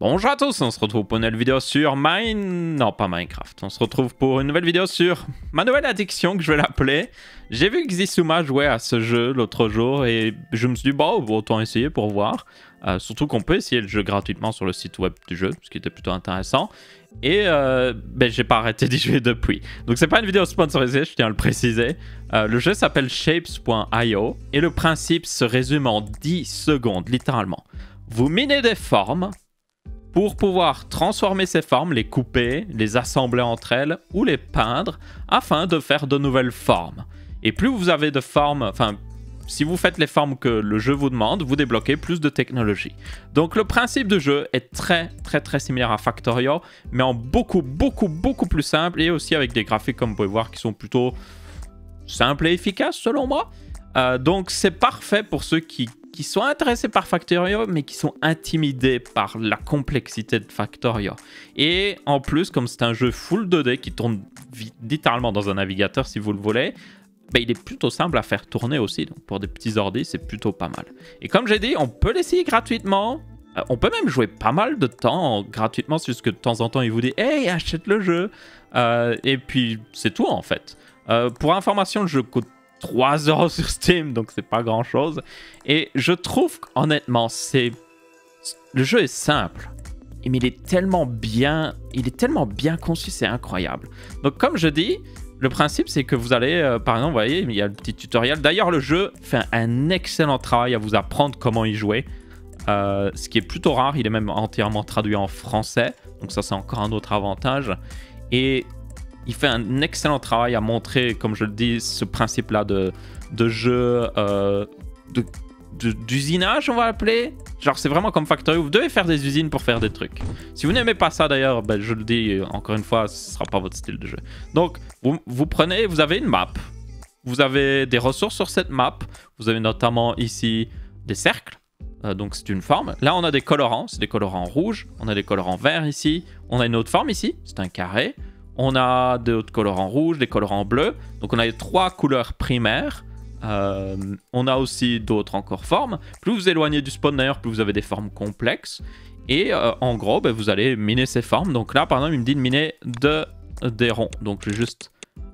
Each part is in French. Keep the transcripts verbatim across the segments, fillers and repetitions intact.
Bonjour à tous, on se retrouve pour une nouvelle vidéo sur Mine... Non, pas Minecraft. On se retrouve pour une nouvelle vidéo sur ma nouvelle addiction que je vais l'appeler. J'ai vu Xisuma jouer à ce jeu l'autre jour et je me suis dit, bah, autant essayer pour voir. Euh, surtout qu'on peut essayer le jeu gratuitement sur le site web du jeu, ce qui était plutôt intéressant. Et euh, ben, j'ai pas arrêté d'y jouer depuis. Donc c'est pas une vidéo sponsorisée, je tiens à le préciser. Euh, le jeu s'appelle Shapez point i o et le principe se résume en dix secondes, littéralement. Vous minez des formes pour pouvoir transformer ces formes, les couper, les assembler entre elles ou les peindre afin de faire de nouvelles formes. Et plus vous avez de formes, enfin, si vous faites les formes que le jeu vous demande, vous débloquez plus de technologies. Donc le principe du jeu est très très très similaire à Factorio, mais en beaucoup beaucoup beaucoup plus simple et aussi avec des graphiques comme vous pouvez voir qui sont plutôt simples et efficaces selon moi. Euh, donc c'est parfait pour ceux qui... qui sont intéressés par Factorio, mais qui sont intimidés par la complexité de Factorio. Et en plus, comme c'est un jeu full deux D qui tourne littéralement dans un navigateur si vous le voulez, bah, il est plutôt simple à faire tourner aussi. Donc pour des petits ordi, c'est plutôt pas mal. Et comme j'ai dit, on peut l'essayer gratuitement. Euh, on peut même jouer pas mal de temps gratuitement, juste que de temps en temps, il vous dit « Hey, achète le jeu euh, !» Et puis, c'est tout en fait. Euh, pour information, le jeu coûte trois euros sur Steam, donc c'est pas grand chose. Et je trouve qu'honnêtement, c'est... le jeu est simple, mais il est tellement bien, il est tellement bien conçu, c'est incroyable. Donc comme je dis, le principe c'est que vous allez, euh, par exemple, vous voyez, il y a le petit tutoriel. D'ailleurs, le jeu fait un excellent travail à vous apprendre comment y jouer, euh, ce qui est plutôt rare. Il est même entièrement traduit en français, donc ça c'est encore un autre avantage. Et il fait un excellent travail à montrer, comme je le dis, ce principe-là de, de jeu, euh, d'usinage, on va l'appeler. Genre, c'est vraiment comme Factorio, vous devez faire des usines pour faire des trucs. Si vous n'aimez pas ça, d'ailleurs, ben, je le dis encore une fois, ce ne sera pas votre style de jeu. Donc, vous, vous prenez, vous avez une map. Vous avez des ressources sur cette map. Vous avez notamment ici des cercles. Euh, donc, c'est une forme. Là, on a des colorants. C'est des colorants rouges. On a des colorants verts ici. On a une autre forme ici. C'est un carré. On a des colorants rouges, des colorants bleus. Donc on a les trois couleurs primaires. Euh, on a aussi d'autres encore formes. Plus vous vous éloignez du spawn d'ailleurs, plus vous avez des formes complexes. Et euh, en gros, ben, vous allez miner ces formes. Donc là, par exemple, il me dit de miner de, des ronds. Donc je vais juste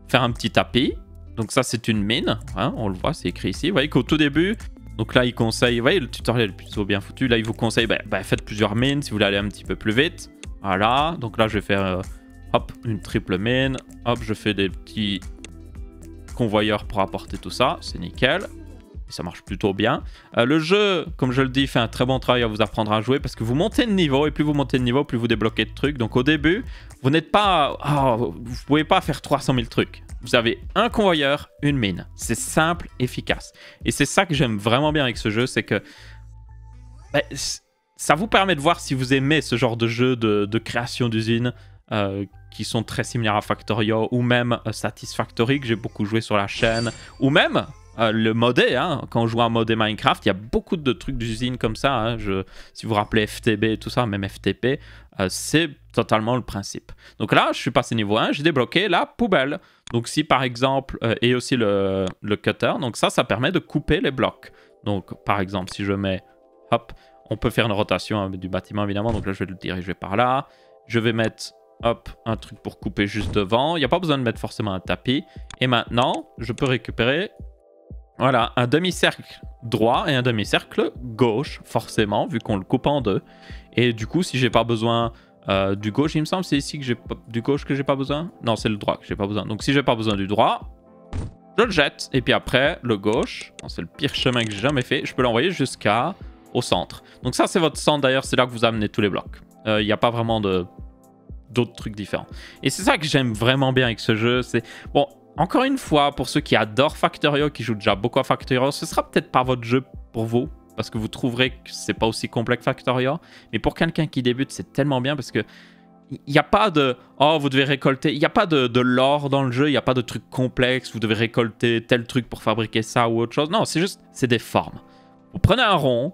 faire un petit tapis. Donc ça, c'est une mine. Hein, on le voit, c'est écrit ici. Vous voyez qu'au tout début... Donc là, il conseille... Vous voyez, le tutoriel est plutôt bien foutu. Là, il vous conseille, ben, ben, faites plusieurs mines si vous voulez aller un petit peu plus vite. Voilà. Donc là, je vais faire... Euh, Hop, une triple mine. Hop, je fais des petits convoyeurs pour apporter tout ça. C'est nickel. Et ça marche plutôt bien. Euh, le jeu, comme je le dis, fait un très bon travail à vous apprendre à jouer parce que vous montez de niveau et plus vous montez de niveau, plus vous débloquez de trucs. Donc au début, vous n'êtes pas... Oh, vous ne pouvez pas faire trois cent mille trucs. Vous avez un convoyeur, une mine. C'est simple, efficace. Et c'est ça que j'aime vraiment bien avec ce jeu, c'est que... Bah, ça vous permet de voir si vous aimez ce genre de jeu de, de création d'usine. Euh, qui sont très similaires à Factorio ou même euh, Satisfactory que j'ai beaucoup joué sur la chaîne ou même euh, le modé, hein, quand on joue à modé Minecraft il y a beaucoup de trucs d'usine comme ça, hein, je, si vous vous rappelez F T B et tout ça, même F T P, euh, c'est totalement le principe. Donc là je suis passé niveau un, j'ai débloqué la poubelle, donc si par exemple euh, et aussi le, le cutter, donc ça ça permet de couper les blocs. Donc par exemple si je mets hop, on peut faire une rotation hein, du bâtiment évidemment, donc là je vais le diriger par là, je vais mettre hop, un truc pour couper juste devant. Il n'y a pas besoin de mettre forcément un tapis. Et maintenant, je peux récupérer voilà, un demi-cercle droit et un demi-cercle gauche, forcément, vu qu'on le coupe en deux. Et du coup, si j'ai pas besoin euh, du gauche, il me semble, c'est ici que j'ai du gauche que j'ai pas besoin. Non, c'est le droit que j'ai pas besoin. Donc, si j'ai pas besoin du droit, je le jette. Et puis après, le gauche, c'est le pire chemin que j'ai jamais fait. Je peux l'envoyer jusqu'à au centre. Donc ça, c'est votre centre d'ailleurs. C'est là que vous amenez tous les blocs. Il euh, n'y a pas vraiment de... d'autres trucs différents. Et c'est ça que j'aime vraiment bien avec ce jeu. C'est bon, encore une fois, pour ceux qui adorent Factorio, qui jouent déjà beaucoup à Factorio, ce sera peut-être pas votre jeu pour vous, parce que vous trouverez que c'est pas aussi complexe que Factorio. Mais pour quelqu'un qui débute, c'est tellement bien parce que il n'y a pas de « Oh, vous devez récolter », il n'y a pas de, de lore dans le jeu, il n'y a pas de trucs complexes, vous devez récolter tel truc pour fabriquer ça ou autre chose. Non, c'est juste, c'est des formes. Vous prenez un rond,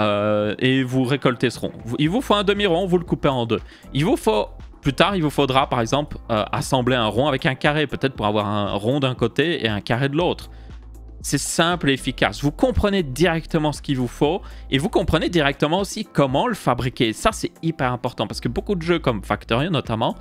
euh, et vous récoltez ce rond. Il vous faut un demi-rond, vous le coupez en deux. Il vous faut... Plus tard, il vous faudra, par exemple, euh, assembler un rond avec un carré, peut-être pour avoir un rond d'un côté et un carré de l'autre. C'est simple et efficace. Vous comprenez directement ce qu'il vous faut et vous comprenez directement aussi comment le fabriquer. Ça, c'est hyper important parce que beaucoup de jeux comme Factorio notamment,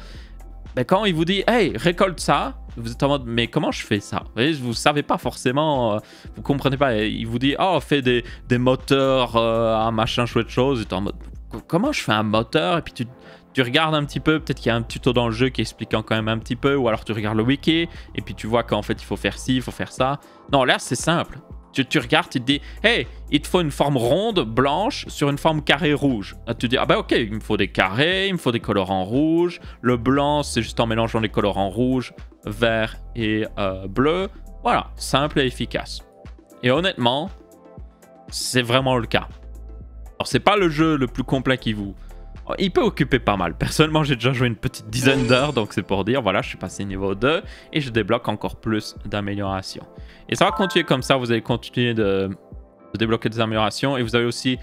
ben quand il vous dit « Hey, récolte ça », vous êtes en mode « Mais comment je fais ça ?» Vous ne vous savez pas forcément, euh, vous ne comprenez pas. Il vous dit « Oh, fais des, des moteurs, euh, un machin chouette chose », vous êtes en mode « Comment je fais un moteur ?» Et puis tu, tu regardes un petit peu, peut-être qu'il y a un tuto dans le jeu qui explique quand même un petit peu, ou alors tu regardes le wiki, et puis tu vois qu'en fait il faut faire ci, il faut faire ça. Non, là c'est simple. Tu, tu regardes, tu te dis « Hey, il te faut une forme ronde, blanche, sur une forme carrée rouge. » Là, tu te dis « Ah bah ok, il me faut des carrés, il me faut des colorants rouges. Le blanc, c'est juste en mélangeant les colorants rouges, vert et euh, bleu. » Voilà, simple et efficace. Et honnêtement, c'est vraiment le cas. Alors, c'est pas le jeu le plus complet qui vous... Il peut occuper pas mal. Personnellement, j'ai déjà joué une petite dizaine d'heures, donc c'est pour dire, voilà, je suis passé niveau deux et je débloque encore plus d'améliorations. Et ça va continuer comme ça, vous allez continuer de, de débloquer des améliorations et vous allez aussi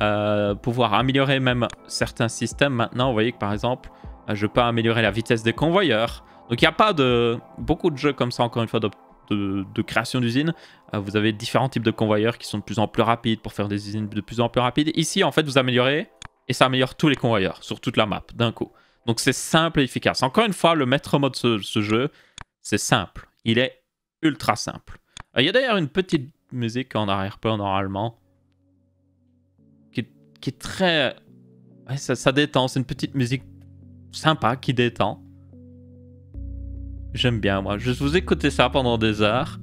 euh, pouvoir améliorer même certains systèmes. Maintenant, vous voyez que par exemple, je peux améliorer la vitesse des convoyeurs. Donc, il n'y a pas de beaucoup de jeux comme ça, encore une fois, de, de, de création d'usines. Euh, vous avez différents types de convoyeurs qui sont de plus en plus rapides pour faire des usines de plus en plus rapides. Ici, en fait, vous améliorez... Et ça améliore tous les convoyeurs sur toute la map d'un coup. Donc c'est simple et efficace. Encore une fois, le maître mot de ce, ce jeu, c'est simple. Il est ultra simple. Il euh, y a d'ailleurs une petite musique en arrière-plan normalement. Qui, qui est très... Ouais, ça, ça détend. C'est une petite musique sympa qui détend. J'aime bien moi. Je vous écoutais ça pendant des heures.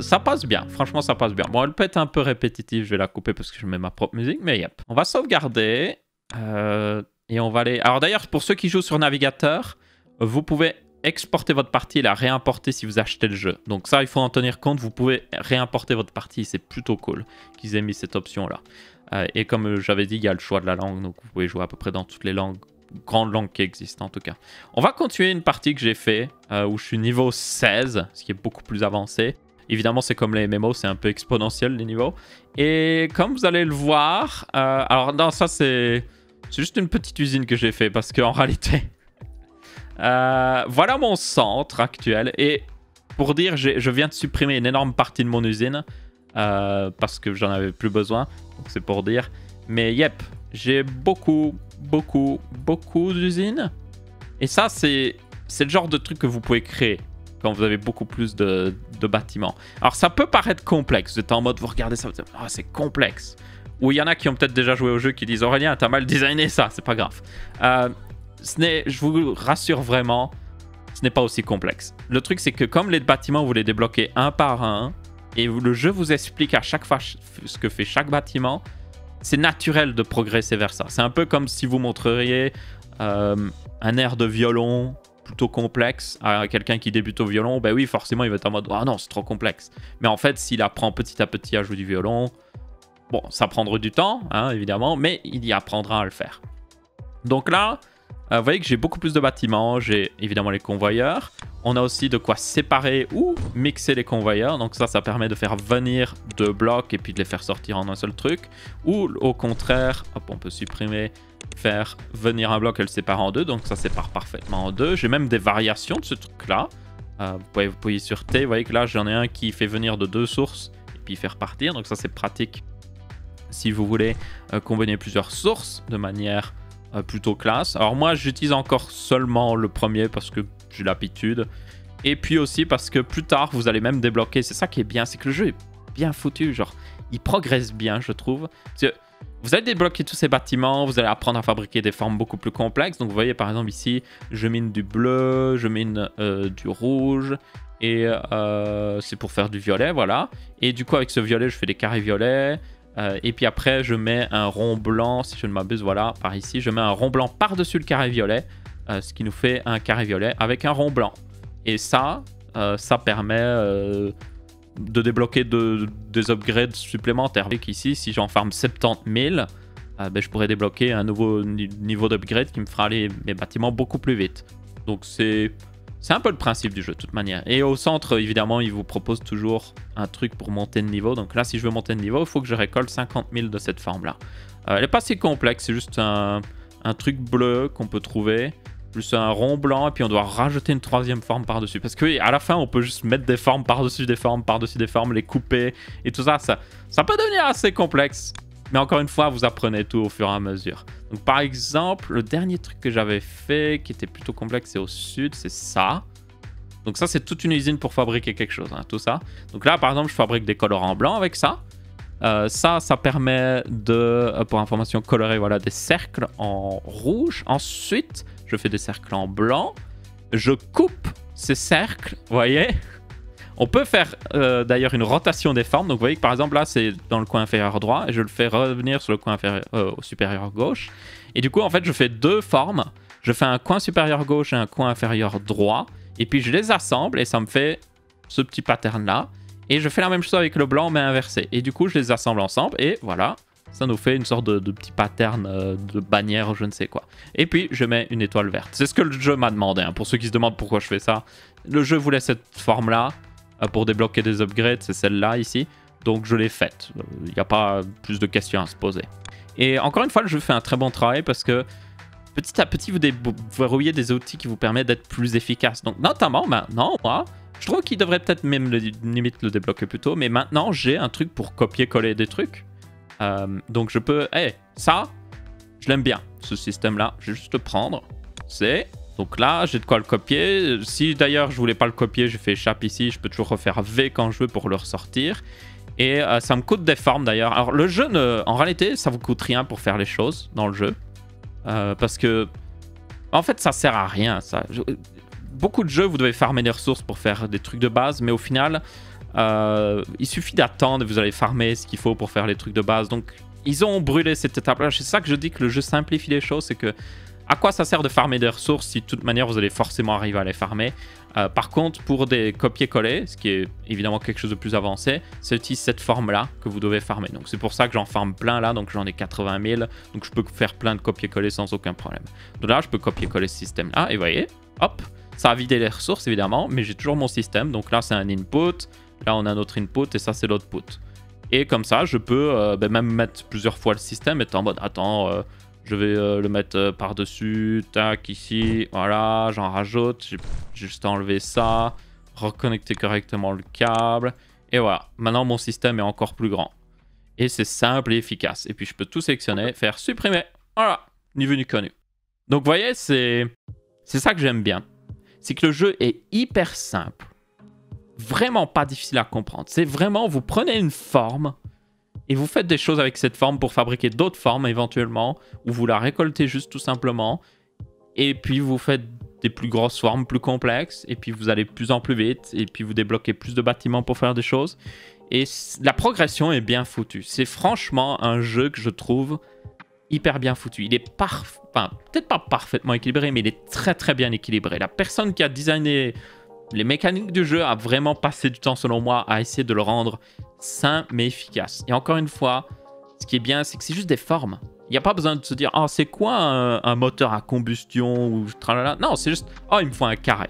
Ça passe bien, franchement ça passe bien. Bon, elle peut être un peu répétitive, je vais la couper parce que je mets ma propre musique, mais yep. On va sauvegarder euh, et on va aller... Alors d'ailleurs, pour ceux qui jouent sur navigateur, vous pouvez exporter votre partie et la réimporter si vous achetez le jeu. Donc ça, il faut en tenir compte, vous pouvez réimporter votre partie, c'est plutôt cool qu'ils aient mis cette option-là. Euh, et comme j'avais dit, il y a le choix de la langue, donc vous pouvez jouer à peu près dans toutes les langues, grandes langues qui existent en tout cas. On va continuer une partie que j'ai fait euh, où je suis niveau seize, ce qui est beaucoup plus avancé. Évidemment, c'est comme les M M O, c'est un peu exponentiel les niveaux. Et comme vous allez le voir... Euh, alors non, ça c'est juste une petite usine que j'ai fait parce qu'en réalité... euh, voilà mon centre actuel. Et pour dire, je viens de supprimer une énorme partie de mon usine euh, parce que j'en avais plus besoin. Donc c'est pour dire. Mais yep, j'ai beaucoup, beaucoup, beaucoup d'usines. Et ça, c'est le genre de truc que vous pouvez créer. Quand vous avez beaucoup plus de, de bâtiments. Alors ça peut paraître complexe, vous êtes en mode, vous regardez ça, vous dites, oh, c'est complexe. Ou il y en a qui ont peut-être déjà joué au jeu qui disent, Aurélien, t'as mal designé ça, c'est pas grave. Euh, ce n'est, je vous rassure vraiment, ce n'est pas aussi complexe. Le truc c'est que comme les bâtiments, vous les débloquez un par un, et le jeu vous explique à chaque fois ce que fait chaque bâtiment, c'est naturel de progresser vers ça. C'est un peu comme si vous montreriez euh, un air de violon, plutôt complexe à quelqu'un qui débute au violon, ben oui, forcément, il va être en mode « Ah non, c'est trop complexe ». Mais en fait, s'il apprend petit à petit à jouer du violon, bon, ça prendra du temps, hein, évidemment, mais il y apprendra à le faire. Donc là, euh, vous voyez que j'ai beaucoup plus de bâtiments, j'ai évidemment les convoyeurs, on a aussi de quoi séparer ou mixer les convoyeurs, donc ça, ça permet de faire venir deux blocs et puis de les faire sortir en un seul truc, ou au contraire, hop, on peut supprimer... faire venir un bloc et le séparer en deux, donc ça sépare parfaitement en deux. J'ai même des variations de ce truc là. Euh, vous pouvez vous appuyer sur T, vous voyez que là j'en ai un qui fait venir de deux sources et puis faire partir, donc ça c'est pratique si vous voulez euh, combiner plusieurs sources de manière euh, plutôt classe. Alors moi j'utilise encore seulement le premier parce que j'ai l'habitude et puis aussi parce que plus tard vous allez même débloquer, c'est ça qui est bien, c'est que le jeu est bien foutu, genre il progresse bien je trouve. Parce que vous allez débloquer tous ces bâtiments, vous allez apprendre à fabriquer des formes beaucoup plus complexes. Donc vous voyez par exemple ici, je mine du bleu, je mine euh, du rouge et euh, c'est pour faire du violet, voilà. Et du coup avec ce violet, je fais des carrés violets euh, et puis après je mets un rond blanc, si je ne m'abuse, voilà, par ici. Je mets un rond blanc par-dessus le carré violet, euh, ce qui nous fait un carré violet avec un rond blanc. Et ça, euh, ça permet... Euh, de débloquer de, des upgrades supplémentaires. Et ici, si j'en farme soixante-dix mille, euh, ben, je pourrais débloquer un nouveau ni niveau d'upgrade qui me fera aller mes bâtiments beaucoup plus vite. Donc c'est un peu le principe du jeu de toute manière. Et au centre, évidemment, il vous propose toujours un truc pour monter de niveau. Donc là, si je veux monter de niveau, il faut que je récolte cinquante mille de cette forme-là. Euh, elle n'est pas si complexe, c'est juste un, un truc bleu qu'on peut trouver. plus un rond blanc, et puis on doit rajouter une troisième forme par-dessus. Parce que oui, à la fin, on peut juste mettre des formes par-dessus des formes, par-dessus des formes, les couper, et tout ça, ça, ça peut devenir assez complexe. Mais encore une fois, vous apprenez tout au fur et à mesure. Donc par exemple, le dernier truc que j'avais fait, qui était plutôt complexe, c'est au sud, c'est ça. Donc ça, c'est toute une usine pour fabriquer quelque chose, hein, tout ça. Donc là, par exemple, je fabrique des colorants blancs avec ça. Euh, ça, ça permet de, pour information, colorer voilà, des cercles en rouge. Ensuite, je fais des cercles en blanc. Je coupe ces cercles, vous voyez. On peut faire euh, d'ailleurs une rotation des formes. Donc vous voyez que par exemple là, c'est dans le coin inférieur droit. Et je le fais revenir sur le coin inférieur, euh, supérieur gauche. Et du coup, en fait, je fais deux formes. Je fais un coin supérieur gauche et un coin inférieur droit. Et puis je les assemble et ça me fait ce petit pattern là. Et je fais la même chose avec le blanc mais inversé. Et du coup je les assemble ensemble et voilà. Ça nous fait une sorte de, de petit pattern euh, de bannière, je ne sais quoi. Et puis je mets une étoile verte. C'est ce que le jeu m'a demandé. Hein. Pour ceux qui se demandent pourquoi je fais ça. Le jeu voulait cette forme là. Euh, pour débloquer des upgrades, c'est celle là ici. Donc je l'ai faite. Il n'y a pas plus de questions à se poser. Et encore une fois le jeu fait un très bon travail parce que petit à petit, vous déverrouillez des outils qui vous permettent d'être plus efficace. Donc, notamment maintenant, moi, je trouve qu'il devrait peut-être même le, limite le débloquer plus tôt. Mais maintenant, j'ai un truc pour copier-coller des trucs. Euh, donc, je peux... Eh, hey, ça, je l'aime bien, ce système-là. Je vais juste le prendre. C'est... Donc là, j'ai de quoi le copier. Si d'ailleurs, je voulais pas le copier, j'ai fait échappe ici. Je peux toujours refaire V quand je veux pour le ressortir. Et euh, ça me coûte des formes, d'ailleurs. Alors, le jeu, ne... en réalité, ça vous coûte rien pour faire les choses dans le jeu. Euh, parce que, en fait, ça sert à rien. Ça. Je, beaucoup de jeux, vous devez farmer des ressources pour faire des trucs de base, mais au final, euh, il suffit d'attendre et vous allez farmer ce qu'il faut pour faire les trucs de base. Donc, ils ont brûlé cette étape-là. C'est ça que je dis que le jeu simplifie les choses, c'est que à quoi ça sert de farmer des ressources si de toute manière, vous allez forcément arriver à les farmer. Euh, par contre, pour des copier-coller, ce qui est évidemment quelque chose de plus avancé, c'est cette forme-là que vous devez farmer. Donc c'est pour ça que j'en farme plein là, donc j'en ai quatre-vingt mille. Donc je peux faire plein de copier-coller sans aucun problème. Donc là, je peux copier-coller ce système-là. Et vous voyez, hop, ça a vidé les ressources évidemment, mais j'ai toujours mon système. Donc là, c'est un input. Là, on a un autre input et ça, c'est l'output. Et comme ça, je peux euh, bah, même mettre plusieurs fois le système et être en mode, attends... Euh, Je vais euh, le mettre euh, par-dessus, tac, ici, voilà, j'en rajoute, j'ai juste enlevé ça, reconnecter correctement le câble, et voilà. Maintenant, mon système est encore plus grand. Et c'est simple et efficace. Et puis, je peux tout sélectionner, faire supprimer, voilà, ni vu ni connu. Donc, vous voyez, c'est ça que j'aime bien. C'est que le jeu est hyper simple, vraiment pas difficile à comprendre. C'est vraiment, vous prenez une forme... Et vous faites des choses avec cette forme pour fabriquer d'autres formes éventuellement, ou vous la récoltez juste tout simplement. Et puis vous faites des plus grosses formes, plus complexes, et puis vous allez de plus en plus vite, et puis vous débloquez plus de bâtiments pour faire des choses. Et la progression est bien foutue. C'est franchement un jeu que je trouve hyper bien foutu. Il est parfait, enfin, peut-être pas parfaitement équilibré, mais il est très très bien équilibré. La personne qui a designé les mécaniques du jeu a vraiment passé du temps, selon moi, à essayer de le rendre sain mais efficace. Et encore une fois, ce qui est bien, c'est que c'est juste des formes. Il n'y a pas besoin de se dire « Ah, oh, c'est quoi un, un moteur à combustion ?» ou tralala. Non, c'est juste « Ah, oh, il me faut un carré.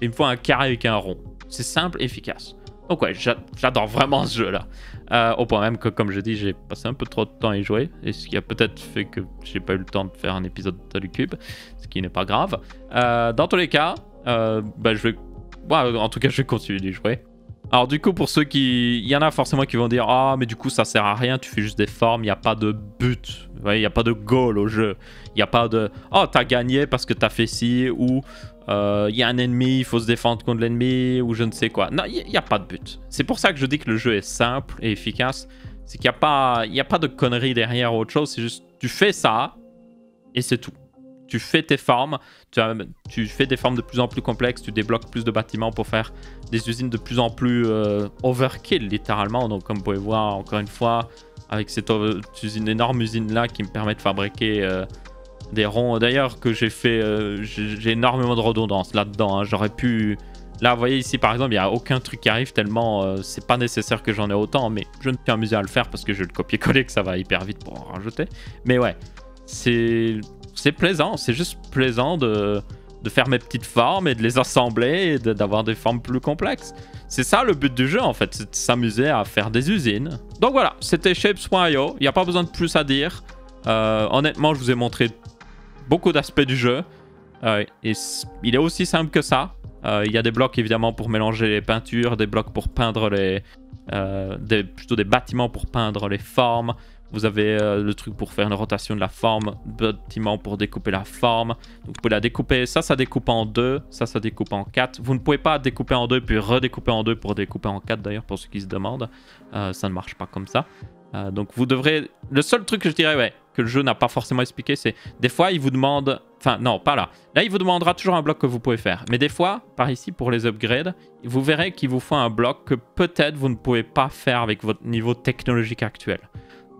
Il me faut un carré avec un rond. » C'est simple et efficace. Donc ouais, j'adore vraiment ce jeu-là. Euh, au point même que, comme je dis, j'ai passé un peu trop de temps à y jouer. Et ce qui a peut-être fait que j'ai pas eu le temps de faire un épisode de TaliCube, ce qui n'est pas grave. Euh, dans tous les cas, euh, bah, je vais... Bon, en tout cas, je vais continuer d'y jouer. Alors du coup, pour ceux qui... Il y en a forcément qui vont dire « Ah, oh, mais du coup, ça sert à rien, tu fais juste des formes, il n'y a pas de but. » Vous voyez, il n'y a pas de goal au jeu. Il n'y a pas de « Oh, t'as gagné parce que t'as fait ci » ou euh, « Il y a un ennemi, il faut se défendre contre l'ennemi » ou je ne sais quoi. Non, il n'y a pas de but. C'est pour ça que je dis que le jeu est simple et efficace. C'est qu'il n'y a pas... il n'y a pas de conneries derrière ou autre chose. C'est juste « Tu fais ça et c'est tout. » Tu fais tes formes, tu, as, tu fais des formes de plus en plus complexes, tu débloques plus de bâtiments pour faire des usines de plus en plus euh, overkill littéralement. Donc comme vous pouvez voir encore une fois, avec cette usine, énorme usine là qui me permet de fabriquer euh, des ronds. D'ailleurs que j'ai fait, euh, j'ai énormément de redondance là-dedans. Hein. J'aurais pu... Là vous voyez ici par exemple, il n'y a aucun truc qui arrive tellement euh, c'est pas nécessaire que j'en ai autant. Mais je me suis amusé à le faire parce que je vais le copier-coller que ça va hyper vite pour en rajouter. Mais ouais, c'est... C'est plaisant, c'est juste plaisant de, de faire mes petites formes et de les assembler et d'avoir de, des formes plus complexes. C'est ça le but du jeu en fait, c'est de s'amuser à faire des usines. Donc voilà, c'était Shapez point i o, il n'y a pas besoin de plus à dire. Euh, honnêtement, je vous ai montré beaucoup d'aspects du jeu. Euh, il, il est aussi simple que ça. Euh, il y a des blocs évidemment pour mélanger les peintures, des blocs pour peindre les... Euh, des, plutôt des bâtiments pour peindre les formes. Vous avez euh, le truc pour faire une rotation de la forme, bâtiment pour découper la forme. Donc, vous pouvez la découper. Ça, ça découpe en deux. Ça, ça découpe en quatre. Vous ne pouvez pas découper en deux puis redécouper en deux pour découper en quatre d'ailleurs, pour ceux qui se demandent. Euh, ça ne marche pas comme ça. Euh, donc vous devrez... Le seul truc que je dirais, ouais, que le jeu n'a pas forcément expliqué, c'est des fois, il vous demande... Enfin, non, pas là. Là, il vous demandera toujours un bloc que vous pouvez faire. Mais des fois, par ici, pour les upgrades, vous verrez qu'il vous faut un bloc que peut-être vous ne pouvez pas faire avec votre niveau technologique actuel.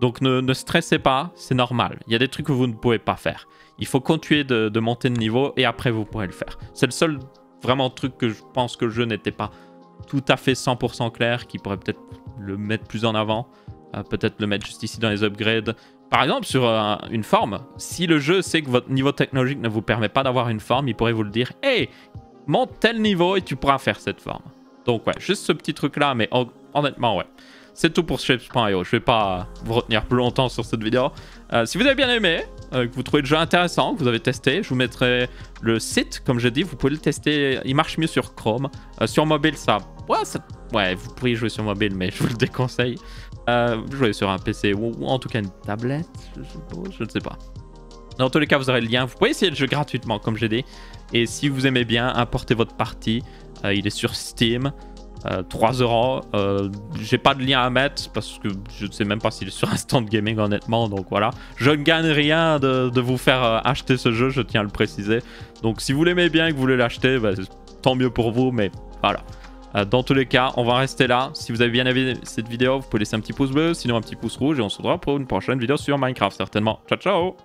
Donc, ne, ne stressez pas, c'est normal. Il y a des trucs que vous ne pouvez pas faire. Il faut continuer de, de monter de niveau et après, vous pourrez le faire. C'est le seul vraiment truc que je pense que le jeu n'était pas tout à fait cent pour cent clair, qui pourrait peut-être le mettre plus en avant. Euh, peut-être le mettre juste ici dans les upgrades. Par exemple, sur euh, une forme, si le jeu sait que votre niveau technologique ne vous permet pas d'avoir une forme, il pourrait vous le dire. « Hey, monte tel niveau et tu pourras faire cette forme. » Donc ouais, juste ce petit truc-là, mais hon honnêtement, ouais. C'est tout pour Shapez point i o. Je ne vais pas vous retenir plus longtemps sur cette vidéo. Euh, si vous avez bien aimé, euh, que vous trouvez le jeu intéressant, que vous avez testé, je vous mettrai le site, comme j'ai dit. Vous pouvez le tester, il marche mieux sur Chrome. Euh, sur mobile, ça... Ouais, ça... ouais, vous pourriez jouer sur mobile, mais je vous le déconseille. Euh, jouer sur un P C ou, ou en tout cas une tablette, je suppose, je ne sais pas. Dans tous les cas, vous aurez le lien. Vous pouvez essayer le jeu gratuitement, comme j'ai dit. Et si vous aimez bien, importez votre partie. Euh, il est sur Steam, euh, trois euros. J'ai pas de lien à mettre parce que je ne sais même pas s'il est sur un stand gaming, honnêtement. Donc voilà, je ne gagne rien de, de vous faire euh, acheter ce jeu, je tiens à le préciser. Donc si vous l'aimez bien et que vous voulez l'acheter, bah, tant mieux pour vous, mais voilà. Dans tous les cas, on va rester là. Si vous avez bien aimé cette vidéo, vous pouvez laisser un petit pouce bleu, sinon un petit pouce rouge. Et on se revoit pour une prochaine vidéo sur Minecraft, certainement. Ciao, ciao!